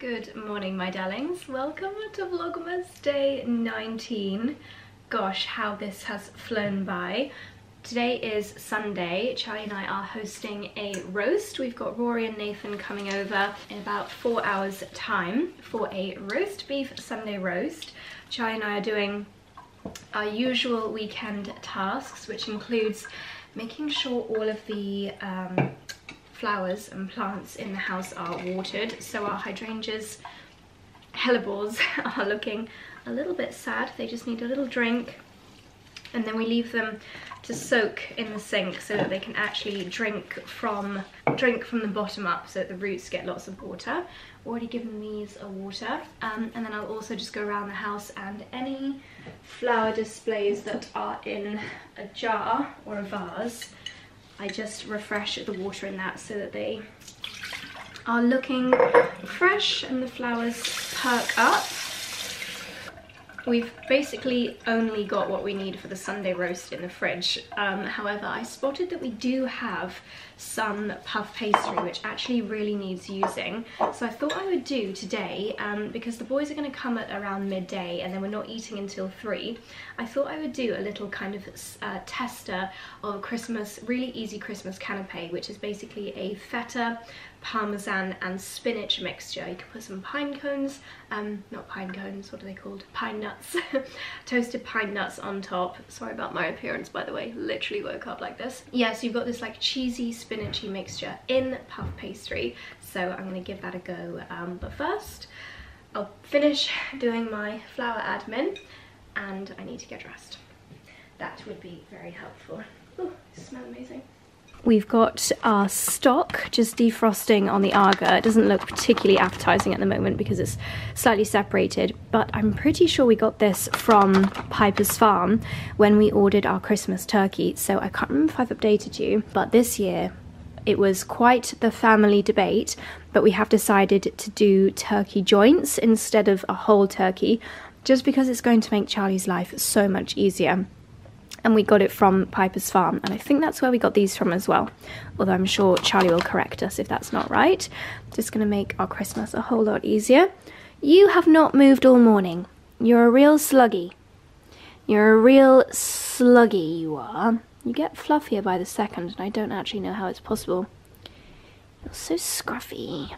Good morning, my darlings. Welcome to Vlogmas Day 19. Gosh, how this has flown by. Today is Sunday. Charlie and I are hosting a roast. We've got Rory and Nathan coming over in about 4 hours' time for a roast beef Sunday roast. Charlie and I are doing our usual weekend tasks, which includes making sure all of the flowers and plants in the house are watered. So our hydrangeas, hellebores, are looking a little bit sad. They just need a little drink, and then we leave them to soak in the sink so that they can actually drink from the bottom up, so that the roots get lots of water. Already given these a water, and then I'll also just go around the house, and any flower displays that are in a jar or a vase, I just refresh the water in that so that they are looking fresh and the flowers perk up. We've basically only got what we need for the Sunday roast in the fridge. However, I spotted that we do have some puff pastry, which actually really needs using. So I thought I would do today, because the boys are going to come at around midday and then we're not eating until 3. I thought I would do a little kind of tester of Christmas, really easy Christmas canapé, which is basically a feta, parmesan and spinach mixture. You can put some pine cones, not pine cones, what are they called? Pine nuts. Toasted pine nuts on top. Sorry about my appearance, by the way, literally woke up like this. Yeah, so you've got this like cheesy spinachy mixture in puff pastry. So I'm gonna give that a go, but first I'll finish doing my flower admin and I need to get dressed. That would be very helpful. Ooh, they smell amazing. We've got our stock just defrosting on the Arga. It doesn't look particularly appetizing at the moment because it's slightly separated, but I'm pretty sure we got this from Piper's Farm when we ordered our Christmas turkey. So I can't remember if I've updated you, but this year it was quite the family debate, but we have decided to do turkey joints instead of a whole turkey, just because it's going to make Charlie's life so much easier. And we got it from Piper's Farm, and I think that's where we got these from as well, although I'm sure Charlie will correct us if that's not right. Just gonna make our Christmas a whole lot easier. You have not moved all morning. You're a real sluggy. You're a real sluggy, you are. You get fluffier by the second, and I don't actually know how it's possible. You're so scruffy.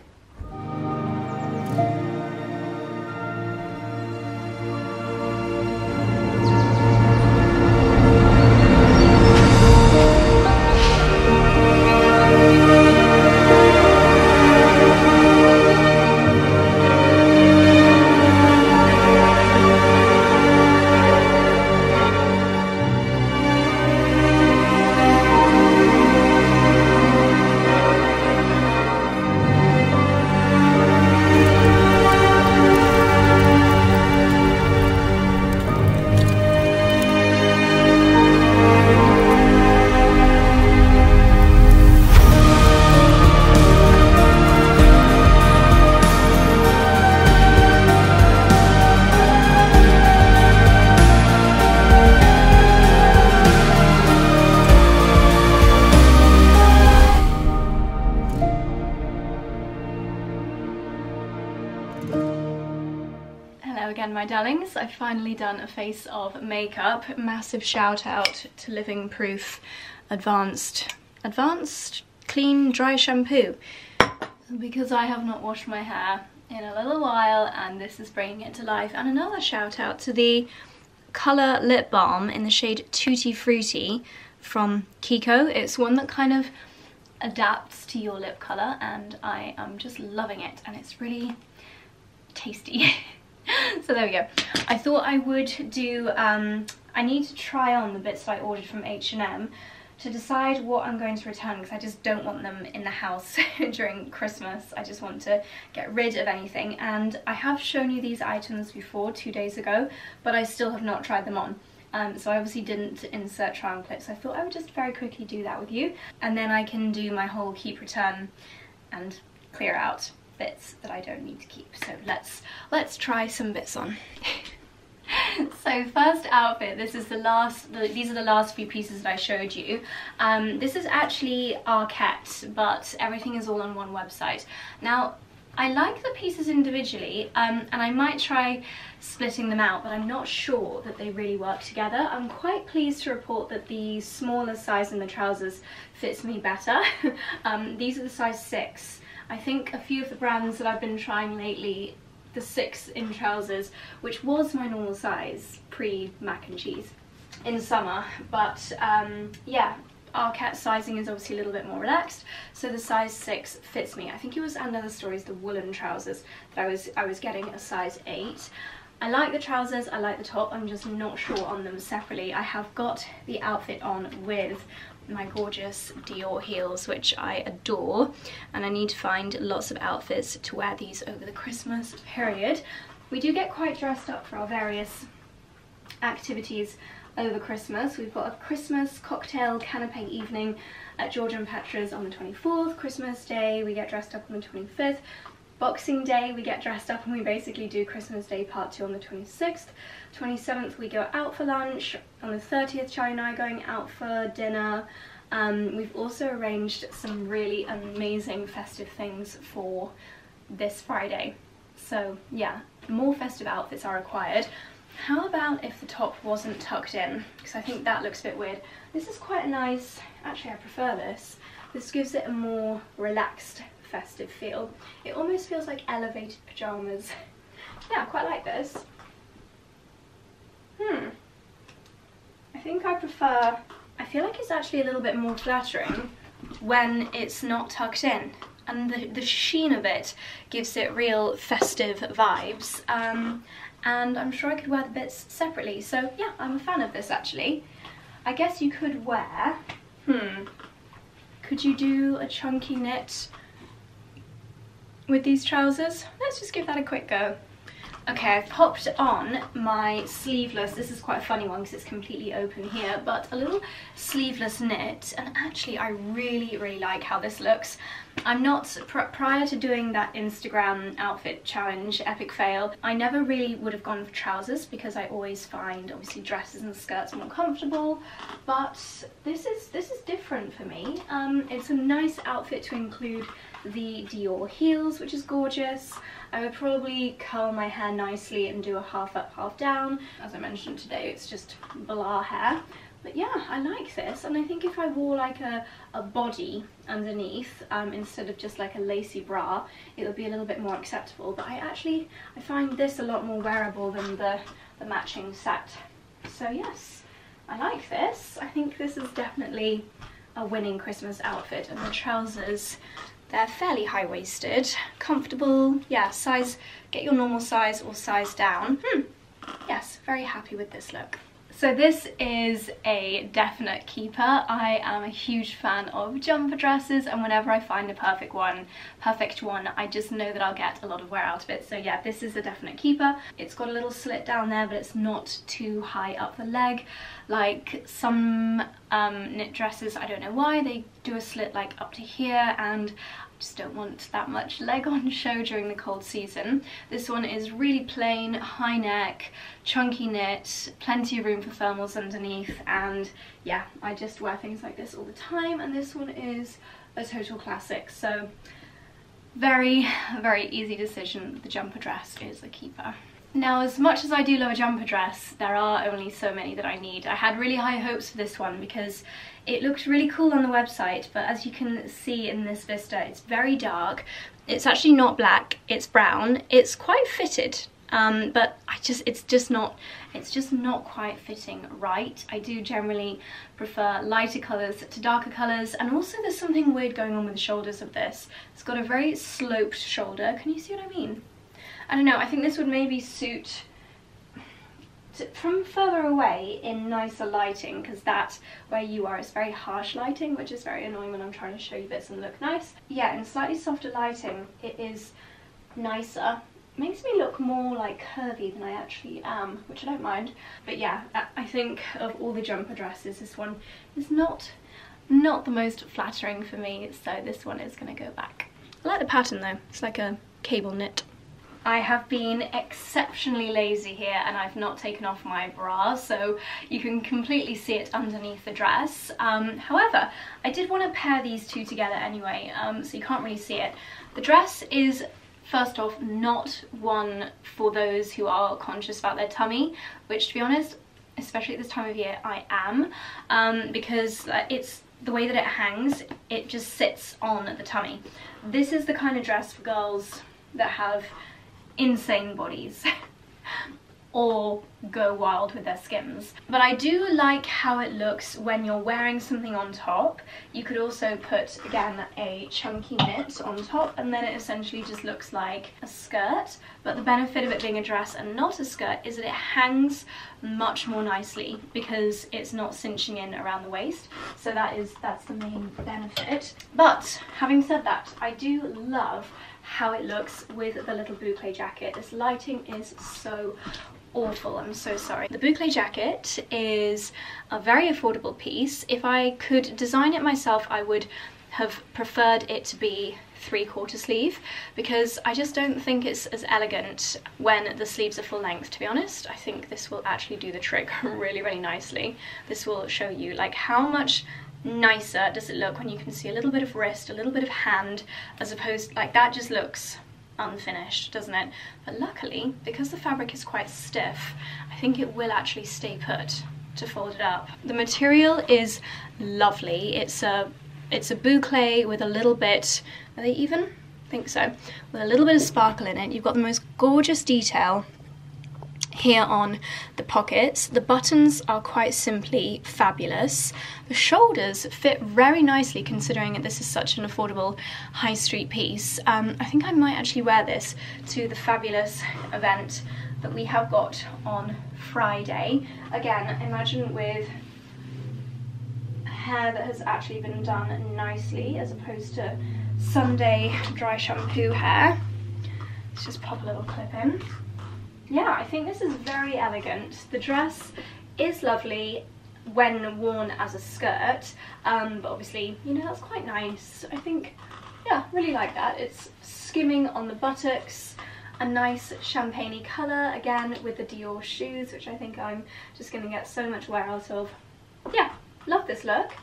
Again, my darlings, I've finally done a face of makeup. Massive shout out to Living Proof advanced clean dry shampoo, because I have not washed my hair in a little while and this is bringing it to life. And another shout out to the colour lip balm in the shade Tutti Frutti from Kiko. It's one that kind of adapts to your lip colour and I am just loving it, and it's really tasty. So there we go. I thought I would do, I need to try on the bits that I ordered from H&M to decide what I'm going to return, because I just don't want them in the house during Christmas. I just want to get rid of anything. And I have shown you these items before 2 days ago, but I still have not tried them on. So I obviously didn't insert trial clips. So I thought I would just very quickly do that with you. And then I can do my whole keep, return and clear out bits that I don't need to keep. So let's try some bits on. So first outfit, this is the last, these are the last few pieces that I showed you. This is actually Arket, but everything is all on one website. Now I like the pieces individually, and I might try splitting them out, but I'm not sure that they really work together. I'm quite pleased to report that the smaller size in the trousers fits me better. These are the size 6. I think a few of the brands that I've been trying lately, the 6 in trousers, which was my normal size pre-mac and cheese in summer, but yeah, Arket sizing is obviously a little bit more relaxed, so the size 6 fits me. I think it was And Other Stories, the woolen trousers, that I was getting a size 8. I like the trousers, I like the top, I'm just not sure on them separately. I have got the outfit on with my gorgeous Dior heels, which I adore, and I need to find lots of outfits to wear these over the Christmas period. We do get quite dressed up for our various activities over Christmas. We've got a Christmas cocktail canapé evening at George and Petra's on the 24th, Christmas Day we get dressed up on the 25th, Boxing Day we get dressed up and we basically do Christmas Day part 2 on the 26th, 27th we go out for lunch, on the 30th Charlie and I are going out for dinner. We've also arranged some really amazing festive things for this Friday, so yeah, more festive outfits are required. How about if the top wasn't tucked in? Because I think that looks a bit weird. This is quite a nice, actually I prefer this. This gives it a more relaxed, festive feel. It almost feels like elevated pyjamas. Yeah, I quite like this. I think I prefer, I feel like it's actually a little bit more flattering when it's not tucked in. And the sheen of it gives it real festive vibes. And I'm sure I could wear the bits separately, so yeah, I'm a fan of this actually. I guess you could wear, could you do a chunky knit with these trousers? Let's just give that a quick go. Okay, I've popped on my sleeveless, this is quite a funny one because it's completely open here, but a little sleeveless knit, and actually I really like how this looks. I'm not, prior to doing that Instagram outfit challenge, epic fail, I never really would have gone for trousers because I always find obviously dresses and skirts more comfortable, but this is different for me. It's a nice outfit to include the Dior heels, which is gorgeous. I would probably curl my hair nicely and do a half up, half down. As I mentioned today, it's just blah hair. But yeah, I like this, and I think if I wore like a body underneath instead of just like a lacy bra, it would be a little bit more acceptable. But I find this a lot more wearable than the matching set. So yes, I like this. I think this is definitely a winning Christmas outfit, and the trousers, they're fairly high-waisted, comfortable, yeah, size, get your normal size or size down. Yes, very happy with this look. So this is a definite keeper. I am a huge fan of jumper dresses, and whenever I find a perfect one, I just know that I'll get a lot of wear out of it. So yeah, this is a definite keeper. It's got a little slit down there, but it's not too high up the leg. Like some knit dresses, I don't know why, they do a slit like up to here, and just don't want that much leg on show during the cold season. This one is really plain, high neck, chunky knit, plenty of room for thermals underneath, and yeah, I just wear things like this all the time, and this one is a total classic, so very easy decision. The jumper dress is a keeper. Now, as much as I do love a jumper dress, there are only so many that I need. I had really high hopes for this one because it looked really cool on the website, but as you can see in this vista, it's very dark. It's actually not black, it's brown. It's quite fitted, but it's just not quite fitting right. I do generally prefer lighter colours to darker colours, and also there's something weird going on with the shoulders of this. It's got a very sloped shoulder. Can you see what I mean? I don't know, I think this would maybe suit from further away in nicer lighting, because that where you are is very harsh lighting, which is very annoying when I'm trying to show you bits and look nice. Yeah, in slightly softer lighting it is nicer. Makes me look more like curvy than I actually am, which I don't mind. But yeah, I think of all the jumper dresses, this one is not the most flattering for me, so this one is going to go back. I like the pattern though, it's like a cable knit. I have been exceptionally lazy here, and I've not taken off my bra, so you can completely see it underneath the dress. However, I did want to pair these two together anyway, so you can't really see it. The dress is First off, not one for those who are conscious about their tummy, which to be honest, especially at this time of year, I am, because it's the way that it hangs, it just sits on the tummy. This is the kind of dress for girls that have insane bodies or go wild with their skims. But I do like how it looks when you're wearing something on top. You could also put, again, a chunky knit on top, and then it essentially just looks like a skirt. But the benefit of it being a dress and not a skirt is that it hangs much more nicely because it's not cinching in around the waist. So that's the main benefit. But having said that, I do love how it looks with the little boucle jacket. This lighting is so awful, I'm so sorry. The boucle jacket is a very affordable piece. If I could design it myself, I would have preferred it to be 3/4 sleeve because I just don't think it's as elegant when the sleeves are full length, to be honest. I think this will actually do the trick really, really nicely. This will show you like how much nicer does it look when you can see a little bit of wrist, a little bit of hand, as opposed like that just looks unfinished, doesn't it? But luckily, because the fabric is quite stiff, I think it will actually stay put to fold it up. The material is lovely. It's a boucle with a little bit, are they even? I think so. With a little bit of sparkle in it. You've got the most gorgeous detail here on the pockets. The buttons are quite simply fabulous. The shoulders fit very nicely considering that this is such an affordable high street piece. I think I might actually wear this to the fabulous event that we have got on Friday. Again, imagine with hair that has actually been done nicely as opposed to Sunday dry shampoo hair. Let's just pop a little clip in. Yeah, I think this is very elegant. The dress is lovely when worn as a skirt, but obviously, you know, that's quite nice. I think, yeah, really like that. It's skimming on the buttocks, a nice champagne-y colour, again, with the Dior shoes, which I think I'm just going to get so much wear out of. Yeah, love this look.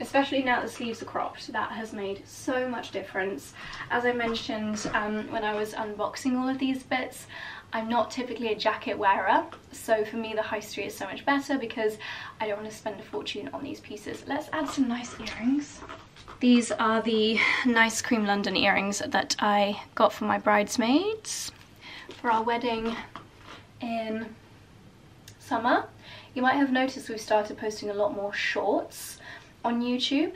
Especially now that the sleeves are cropped, that has made so much difference. As I mentioned when I was unboxing all of these bits, I'm not typically a jacket wearer, so for me the high street is so much better because I don't want to spend a fortune on these pieces. Let's add some nice earrings. These are the Nice Cream London earrings that I got for my bridesmaids for our wedding in summer. You might have noticed we've started posting a lot more shorts on YouTube,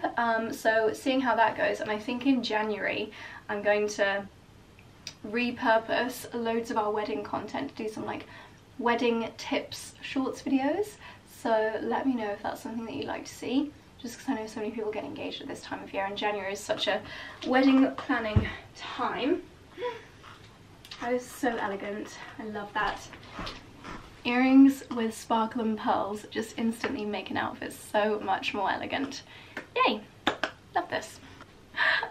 so seeing how that goes, and I think in January I'm going to repurpose loads of our wedding content to do some like wedding tips shorts videos, so let me know if that's something that you'd like to see, just because I know so many people get engaged at this time of year and January is such a wedding planning time. That is so elegant, I love that. Earrings with sparkle and pearls just instantly make an outfit so much more elegant. Yay! Love this.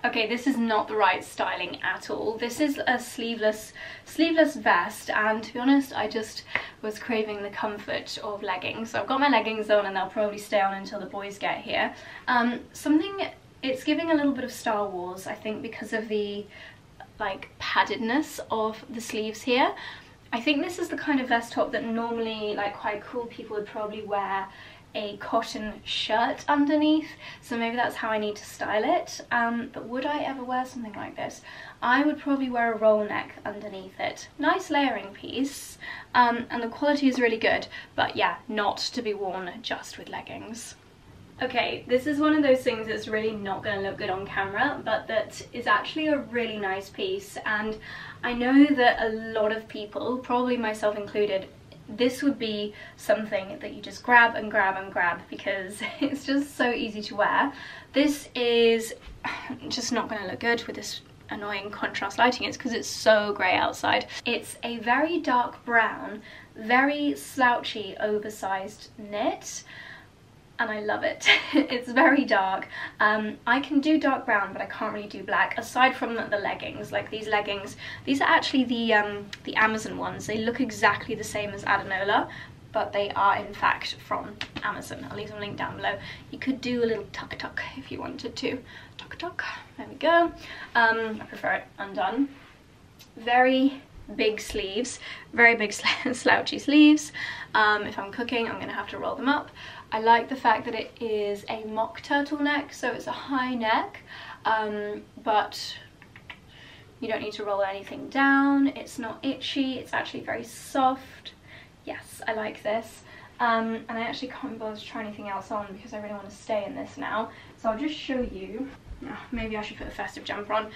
Okay, this is not the right styling at all. This is a sleeveless vest, and to be honest, I just was craving the comfort of leggings. So I've got my leggings on, and they'll probably stay on until the boys get here. It's giving a little bit of Star Wars, I think, because of the like paddedness of the sleeves here. I think this is the kind of vest top that normally like quite cool people would probably wear a cotton shirt underneath, so maybe that's how I need to style it, but would I ever wear something like this? I would probably wear a roll neck underneath it. Nice layering piece, and the quality is really good, but yeah, not to be worn just with leggings. Okay, this is one of those things that's really not going to look good on camera, but that is actually a really nice piece, and I know that a lot of people, probably myself included, this would be something that you just grab and grab and grab because it's just so easy to wear. This is just not going to look good with this annoying contrast lighting. It's because it's so grey outside. It's a very dark brown, very slouchy, oversized knit. And I love it. It's very dark. I can do dark brown, but I can't really do black, aside from the leggings. Like these leggings, these are actually the Amazon ones. They look exactly the same as Adenola, but they are in fact from Amazon. I'll leave them linked down below. You could do a little tuck-tuck if you wanted to. Tuck-tuck, there we go. I prefer it undone. very big sleeves, very big slouchy sleeves. If I'm cooking, I'm gonna have to roll them up. I like the fact that it is a mock turtleneck, so it's a high neck, but you don't need to roll anything down. It's not itchy, it's actually very soft. Yes, I like this. And I actually can't be bothered to try anything else on because I really want to stay in this now. So I'll just show you. Oh, maybe I should put a festive jumper on.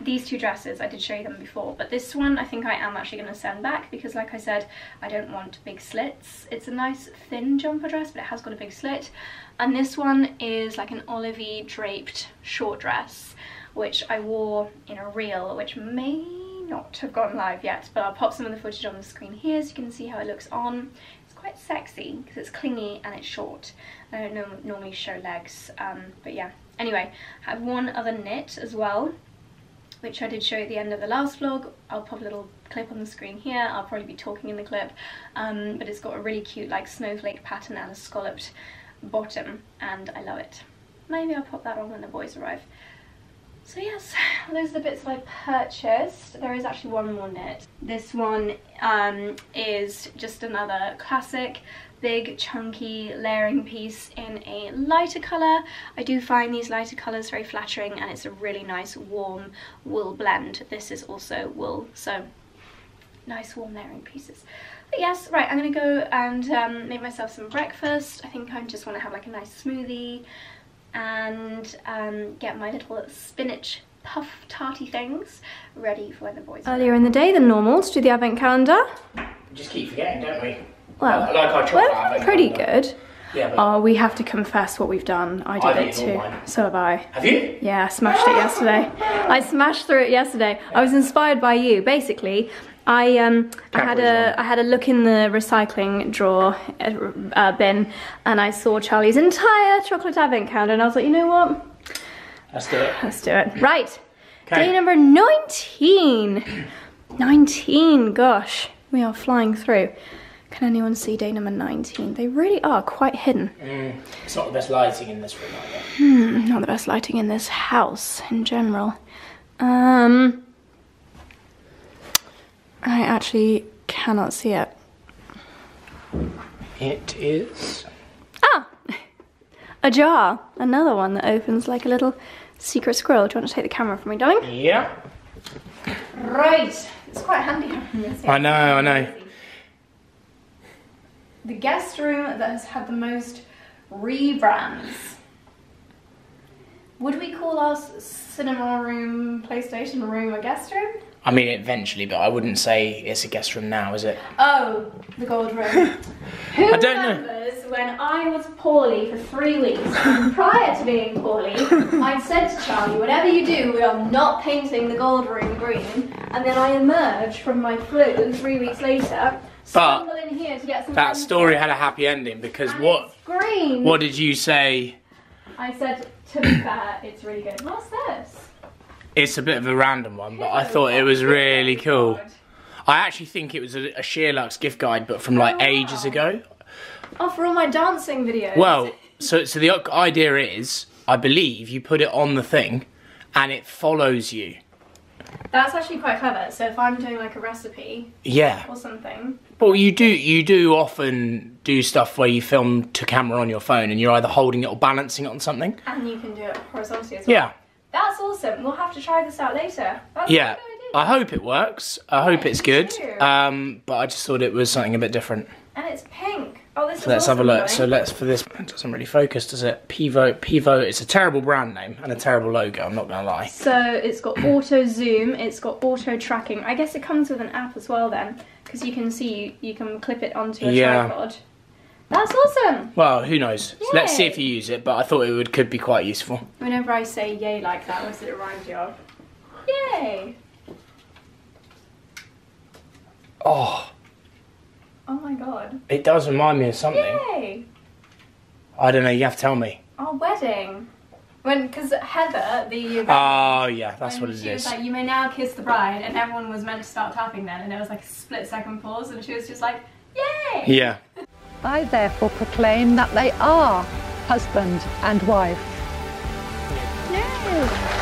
These two dresses, I did show you them before, but this one I think I am actually going to send back because, like I said, I don't want big slits. It's a nice thin jumper dress, but it has got a big slit. And this one is like an olivey draped short dress, which I wore in a reel, which may not have gone live yet, but I'll pop some of the footage on the screen here so you can see how it looks on. It's quite sexy because it's clingy and it's short. I don't normally show legs, but yeah. Anyway, I have one other knit as well, which I did show at the end of the last vlog. I'll pop a little clip on the screen here. I'll probably be talking in the clip, but it's got a really cute like snowflake pattern and a scalloped bottom, and I love it. Maybe I'll pop that on when the boys arrive. So yes, those are the bits that I purchased. There is actually one more knit. This one is just another classic, big chunky layering piece in a lighter colour. I do find these lighter colours very flattering, and it's a really nice warm wool blend. This is also wool, so nice warm layering pieces. But yes, right, I'm going to go and make myself some breakfast. I think I just want to have like a nice smoothie and get my little spinach puff tarty things ready for when the boys earlier in the day than normal to do the advent calendar. We just keep forgetting, don't we? Well, like we're pretty good. Yeah, but we have to confess what we've done. I did it too. So have I. Have you? Yeah, I smashed it yesterday. I smashed through it yesterday. Yeah. I was inspired by you. Basically, I had a look in the recycling drawer bin, and I saw Charlie's entire chocolate advent calendar, and I was like, you know what? Let's do it. Let's do it. Right. Okay. Day number 19. 19. Gosh, we are flying through. Can anyone see day number 19? They really are quite hidden. It's not the best lighting in this room either. Not the best lighting in this house in general. I actually cannot see it. It is... Ah! A jar. Another one that opens like a little secret squirrel. Do you want to take the camera from me, darling? Yeah. Right. It's quite handy having this. I know, I know. The guest room that has had the most rebrands. Would we call our cinema room, PlayStation room a guest room? I mean, eventually, but I wouldn't say it's a guest room now, is it? Oh, the gold room. Who remembers when I was poorly for 3 weeks? Prior to being poorly, I said to Charlie, whatever you do, we are not painting the gold room green. And then I emerged from my flu 3 weeks later. But in here to get some that story had a happy ending because and what did you say? I said, to be fair, it's really good. What's this? It's a bit of a random one, but I thought it was really cool. God. I actually think it was a Sheerlux gift guide, but from like ages ago. Oh, for all my dancing videos. Well, so the idea is, I believe you put it on the thing and it follows you. That's actually quite clever. So if I'm doing like a recipe, yeah, or something. Well, you do often do stuff where you film to camera on your phone, and you're either holding it or balancing it on something. And you can do it horizontally as well. Yeah, that's awesome. We'll have to try this out later. That's yeah, a good idea. I hope it works. I hope it's good. But I just thought it was something a bit different. And it's pink. Oh, this so is. Let's awesome have a look. Going. So let's for this. It doesn't really focus, does it? Pivo. It's a terrible brand name and a terrible logo. I'm not gonna lie. So it's got auto zoom. It's got auto tracking. I guess it comes with an app as well then, because you can see you can clip it onto a tripod. That's awesome. Well, who knows? Yay. Let's see if you use it, but I thought it could be quite useful. Whenever I say yay like that, what's it remind you of? Yay! Oh. Oh my god. It does remind me of something. Yay! I don't know, you have to tell me. Our wedding. Because Heather, the... Oh yeah, that's what it is. She was like, you may now kiss the bride, and everyone was meant to start clapping then, and there was like a split second pause, and she was just like, yay! Yeah. I therefore proclaim that they are husband and wife. Yay!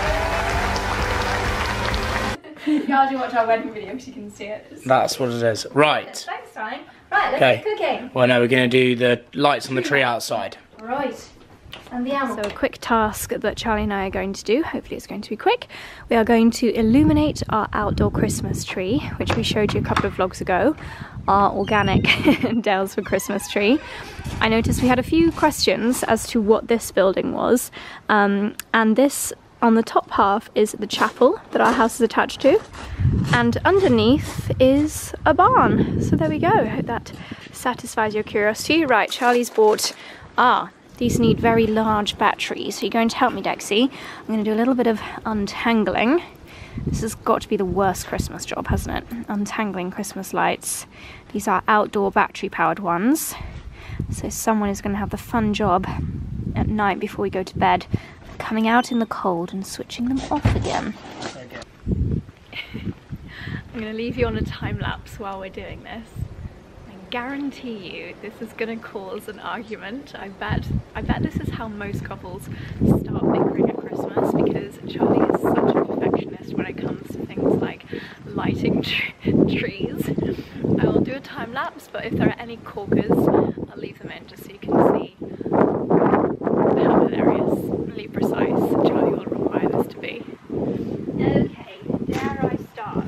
Y'all do watch our wedding video because you can see it. That's what it is. Right. Thanks, Ryan. Right, let's get cooking. Well, now we're going to do the lights on the tree outside. Right. And the animal. So a quick task that Charlie and I are going to do. Hopefully it's going to be quick. We are going to illuminate our outdoor Christmas tree, which we showed you a couple of vlogs ago. Our organic Dales for Christmas tree. I noticed we had a few questions as to what this building was. And this on the top half is the chapel that our house is attached to. And underneath is a barn. So there we go. I hope that satisfies your curiosity. Right, Charlie's bought... these need very large batteries. So you're going to help me, Dexie. I'm going to do a little bit of untangling. This has got to be the worst Christmas job, hasn't it? Untangling Christmas lights. These are outdoor battery-powered ones. So someone is going to have the fun job at night before we go to bed, coming out in the cold and switching them off again. Okay. I'm going to leave you on a time-lapse while we're doing this. Guarantee you this is going to cause an argument. I bet this is how most couples start bickering at Christmas, because Charlie is such a perfectionist when it comes to things like lighting trees. I will do a time lapse, but if there are any corkers, I'll leave them in just so you can see how hilariously precise Charlie will require this to be. Okay, dare I start?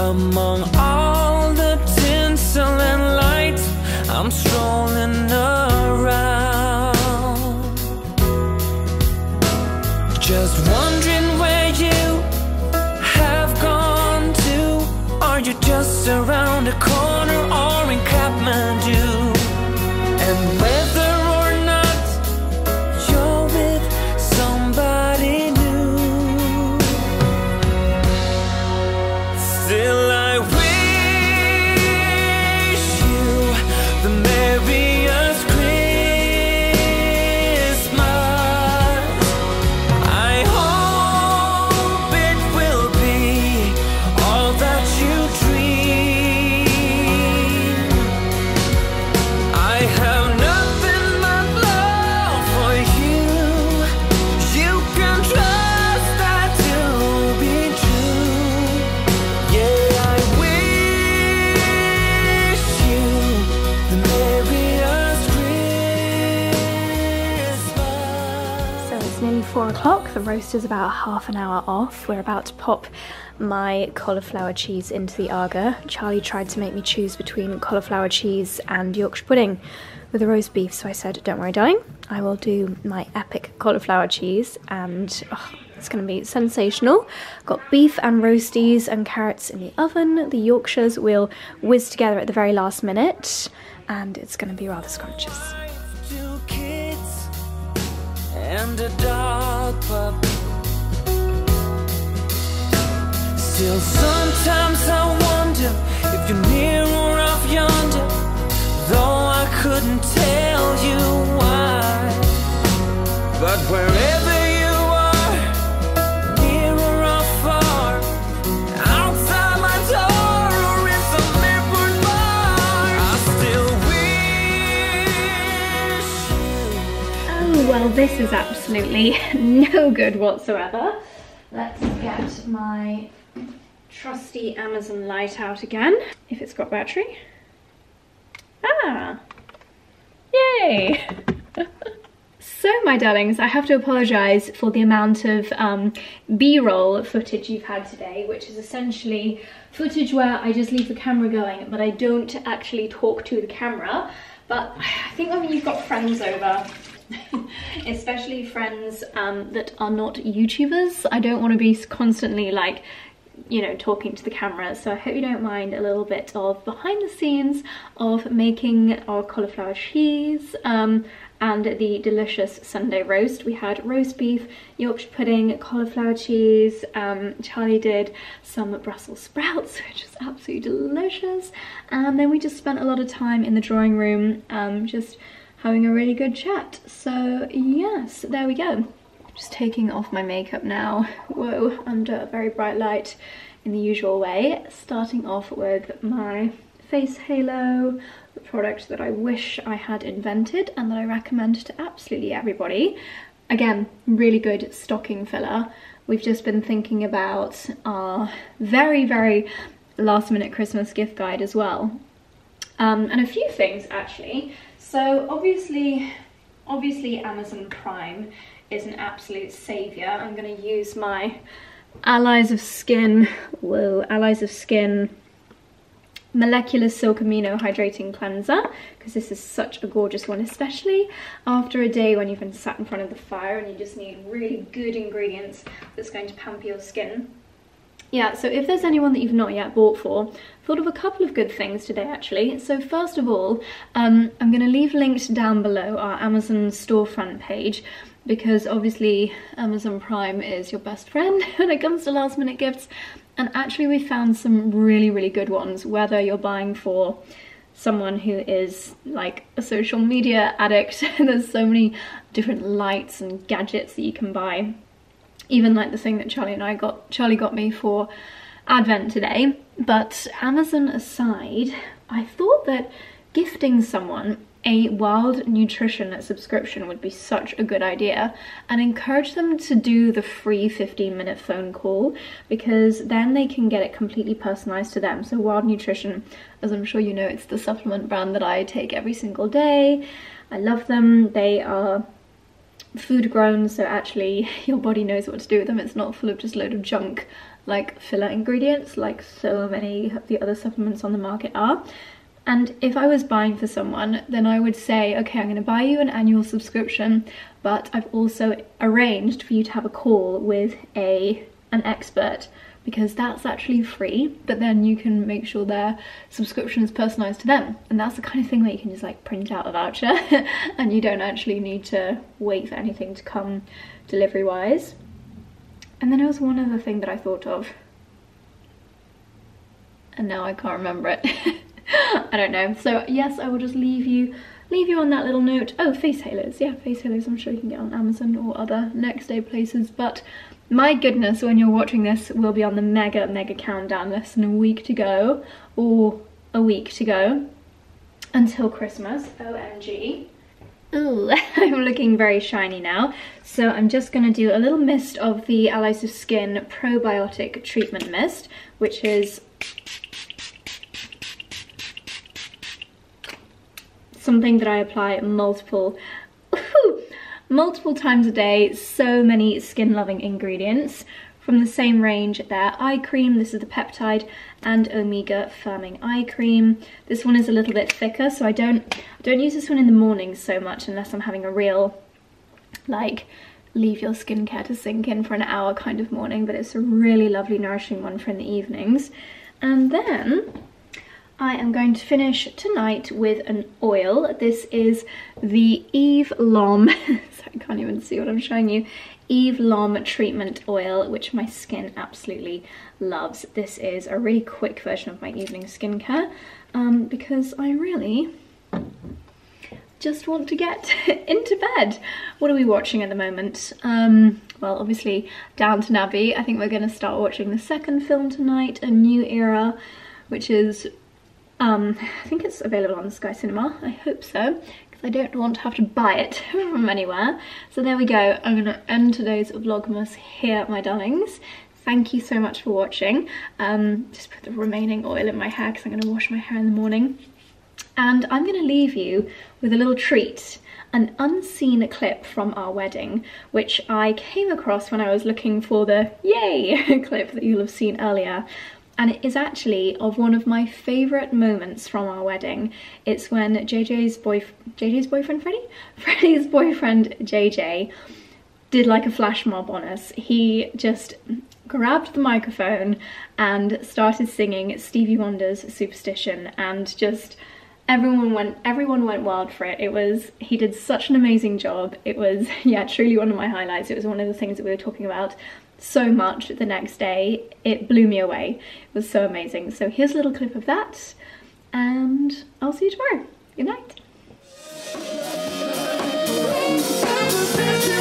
Among all the tinsel and lights, I'm strolling around, just wondering where you have gone to. Are you just around the corner or in Kathmandu? And whether or not you're with somebody still, I wish you the merriest Christmas. I hope it will be all that you dream. I have nothing but love for you. You can trust that to be true. So it's nearly 4 o'clock, the roast is about half an hour off. We're about to pop my cauliflower cheese into the Arga. Charlie tried to make me choose between cauliflower cheese and Yorkshire pudding with a roast beef, so I said, don't worry darling, I will do my epic cauliflower cheese, and it's going to be sensational. Got beef and roasties and carrots in the oven. The Yorkshires will whiz together at the very last minute, and it's going to be rather scrumptious. Two kids and a dog pup. Still sometimes I wonder if you're near or off yonder, though I couldn't tell you why. But wherever you are, near or off far, outside my door or in some airport bar, I still wish you. Oh well, this is absolutely no good whatsoever. Let's get my trusty Amazon light out again, if it's got battery. Ah, yay! So my darlings, I have to apologise for the amount of B-roll footage you've had today, which is essentially footage where I just leave the camera going, but I don't actually talk to the camera. But I think when you've got friends over, especially friends that are not YouTubers, I don't want to be constantly like, you know, talking to the camera, so I hope you don't mind a little bit of behind the scenes of making our cauliflower cheese and the delicious Sunday roast. We had roast beef, Yorkshire pudding, cauliflower cheese, Charlie did some Brussels sprouts, which was absolutely delicious, and then we just spent a lot of time in the drawing room just having a really good chat. So yes, there we go. Just taking off my makeup now, whoa, under a very bright light in the usual way. Starting off with my Face Halo, the product that I wish I had invented and that I recommend to absolutely everybody. Again, really good stocking filler. We've just been thinking about our very, very last minute Christmas gift guide as well. And a few things actually. So obviously Amazon Prime is an absolute savior. I'm gonna use my Allies of Skin, whoa, Allies of Skin Molecular Silk Amino Hydrating Cleanser, because this is such a gorgeous one, especially after a day when you've been sat in front of the fire and you just need really good ingredients that's going to pamper your skin. Yeah, so if there's anyone that you've not yet bought for, thought of a couple of good things today actually. So first of all, I'm gonna leave linked down below our Amazon storefront page, because obviously Amazon Prime is your best friend when it comes to last minute gifts. And actually we found some really, really good ones, whether you're buying for someone who is like a social media addict. There's so many different lights and gadgets that you can buy. Even like the thing that Charlie got me for Advent today. But Amazon aside, I thought that gifting someone a Wild Nutrition subscription would be such a good idea, and encourage them to do the free 15-minute phone call, because then they can get it completely personalized to them. So Wild Nutrition, as I'm sure you know, it's the supplement brand that I take every single day. I love them. They are food grown, so actually your body knows what to do with them. It's not full of just a load of junk like filler ingredients like so many of the other supplements on the market are. And if I was buying for someone, then I would say, okay, I'm gonna buy you an annual subscription, but I've also arranged for you to have a call with an expert, because that's actually free, but then you can make sure their subscription is personalized to them. And that's the kind of thing that you can just like print out a voucher and you don't actually need to wait for anything to come delivery wise. And then there was one other thing that I thought of, and now I can't remember it. I don't know. So yes, I will just leave you on that little note. Oh, face halos. Yeah, face halos I'm sure you can get on Amazon or other next day places. But my goodness, when you're watching this, we'll be on the mega, mega countdown, less than a week to go until Christmas. OMG. Ooh, I'm looking very shiny now. So I'm just going to do a little mist of the Allies of Skin Probiotic Treatment Mist, which is something that I apply multiple times a day. So many skin loving ingredients from the same range there. Eye cream, this is the peptide and omega firming eye cream. This one is a little bit thicker, so I don't use this one in the morning so much, unless I'm having a real like leave your skincare to sink in for an hour kind of morning, but it's a really lovely nourishing one for in the evenings. And then I am going to finish tonight with an oil. This is the Eve Lom, sorry, I can't even see what I'm showing you, Eve Lom treatment oil, which my skin absolutely loves. This is a really quick version of my evening skincare because I really just want to get into bed. What are we watching at the moment? Well, obviously Downton Abbey. I think we're going to start watching the second film tonight, A New Era, which is I think it's available on Sky Cinema, I hope so, because I don't want to have to buy it from anywhere. So there we go, I'm going to end today's Vlogmas here, my darlings. Thank you so much for watching. Just put the remaining oil in my hair because I'm going to wash my hair in the morning. And I'm going to leave you with a little treat, an unseen clip from our wedding, which I came across when I was looking for the yay clip that you'll have seen earlier. And it is actually of one of my favourite moments from our wedding. It's when Freddie's boyfriend JJ did like a flash mob on us. He just grabbed the microphone and started singing Stevie Wonder's Superstition and just Everyone went wild for it. He did such an amazing job. It was, yeah, truly one of my highlights. It was one of the things that we were talking about so much the next day. It blew me away. It was so amazing. So here's a little clip of that, and I'll see you tomorrow. Good night.